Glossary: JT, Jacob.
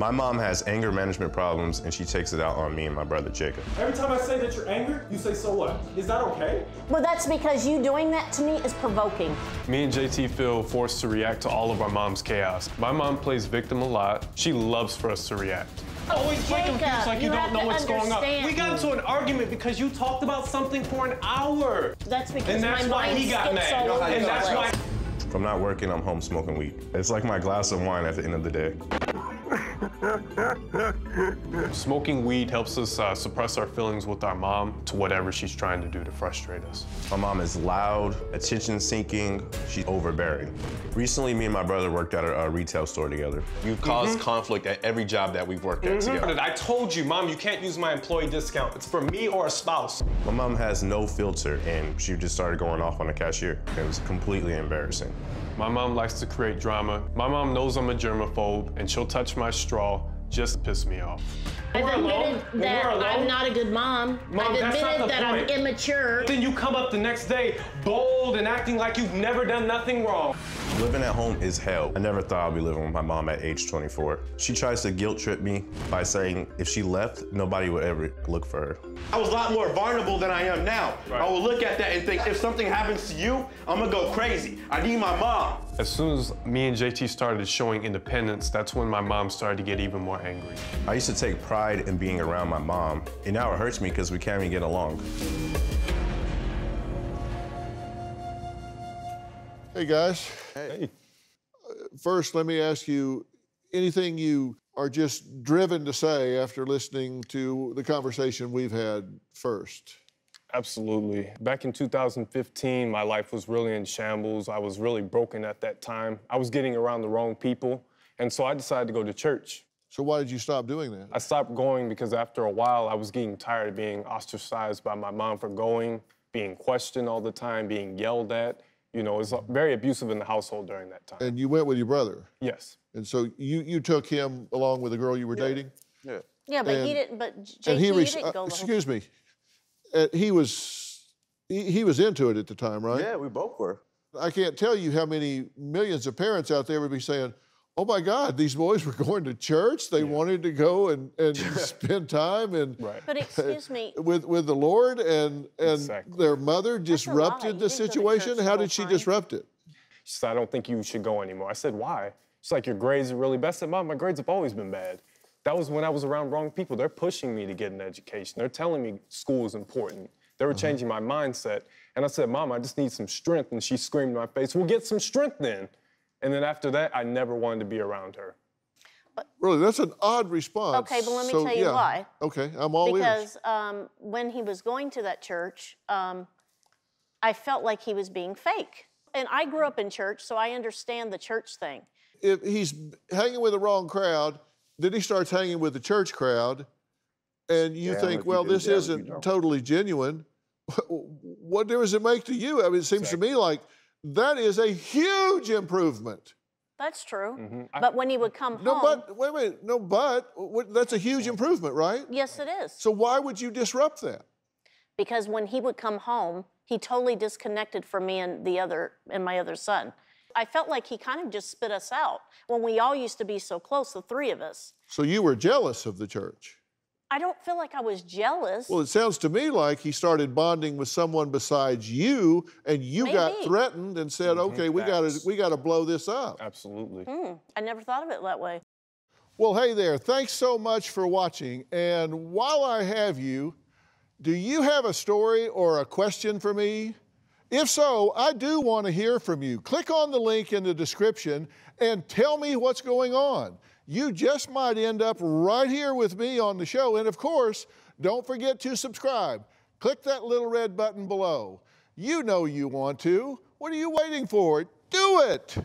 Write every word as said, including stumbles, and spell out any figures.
My mom has anger management problems and she takes it out on me and my brother Jacob. Every time I say that you're angry, you say, so what? Is that okay? Well, that's because you doing that to me is provoking. Me and J T feel forced to react to all of our mom's chaos. My mom plays victim a lot. She loves for us to react. Always play confused like you, you don't know what's going on. We got into an argument because you talked about something for an hour. That's because my mind skips all over the place. If I'm not working, I'm home smoking weed. It's like my glass of wine at the end of the day. Smoking weed helps us uh, suppress our feelings with our mom to whatever she's trying to do to frustrate us. My mom is loud, attention-seeking, she's overbearing. Recently, me and my brother worked at a, a retail store together. You've caused mm-hmm. conflict at every job that we've worked mm-hmm. at together. I told you, Mom, you can't use my employee discount. It's for me or a spouse. My mom has no filter, and she just started going off on the cashier. It was completely embarrassing. My mom likes to create drama. My mom knows I'm a germaphobe, and she'll touch my straw just to piss me off. I've admitted that I'm not a good mom. Mom, I've admitted that I'm immature. Then you come up the next day bold and acting like you've never done nothing wrong. Living at home is hell. I never thought I'd be living with my mom at age twenty-four. She tries to guilt trip me by saying if she left, nobody would ever look for her. I was a lot more vulnerable than I am now. Right. I will look at that and think, if something happens to you, I'm gonna go crazy. I need my mom. As soon as me and J T started showing independence, that's when my mom started to get even more angry. I used to take pride in being around my mom, and now it hurts me because we can't even get along. Hey, guys. Hey. First, let me ask you, anything you are just driven to say after listening to the conversation we've had first? Absolutely. Back in two thousand fifteen, my life was really in shambles. I was really broken at that time. I was getting around the wrong people, and so I decided to go to church. So why did you stop doing that? I stopped going because after a while, I was getting tired of being ostracized by my mom for going, being questioned all the time, being yelled at. You know, it was very abusive in the household during that time. And you went with your brother? Yes. And so you, you took him along with the girl you were yeah. dating? Yeah. Yeah, but and, he didn't, but J T, he, he didn't go uh, Excuse me. Uh, he was he, he was into it at the time, right? Yeah, we both were. I can't tell you how many millions of parents out there would be saying, oh my God, these boys were going to church. They yeah. wanted to go and, and spend time and right. but excuse me. With with the Lord and and exactly. their mother disrupted the situation. How did she time? disrupt it? She said, I don't think you should go anymore. I said, why? She's like, your grades are really bad. I said, Mom, my grades have always been bad. That was when I was around wrong people. They're pushing me to get an education. They're telling me school is important. They were changing my mindset. And I said, Mom, I just need some strength. And she screamed in my face, well, get some strength then. And then after that, I never wanted to be around her. But, really, that's an odd response. Okay, but let me so, tell you yeah. why. Okay, I'm all ears. Because um, when he was going to that church, um, I felt like he was being fake. And I grew up in church, so I understand the church thing. If he's hanging with the wrong crowd, then he starts hanging with the church crowd, and you yeah, think, well, you this yeah, isn't totally genuine. What difference does it make to you? I mean, it seems exactly. to me like that is a huge improvement. That's true. Mm-hmm. But I, when he would come no, home... No, but, wait a minute, no, but, what, that's a huge improvement, right? Yes, it is. So why would you disrupt that? Because when he would come home, he totally disconnected from me and the other, and my other son. I felt like he kind of just spit us out when we all used to be so close, the three of us. So you were jealous of the church? I don't feel like I was jealous. Well, it sounds to me like he started bonding with someone besides you, and you Maybe. got threatened and said, mm-hmm, okay, we gotta, we gotta blow this up. Absolutely. Mm, I never thought of it that way. Well, hey there, thanks so much for watching. And while I have you, do you have a story or a question for me? If so, I do want to hear from you. Click on the link in the description and tell me what's going on. You just might end up right here with me on the show. And of course, don't forget to subscribe. Click that little red button below. You know you want to. What are you waiting for? Do it!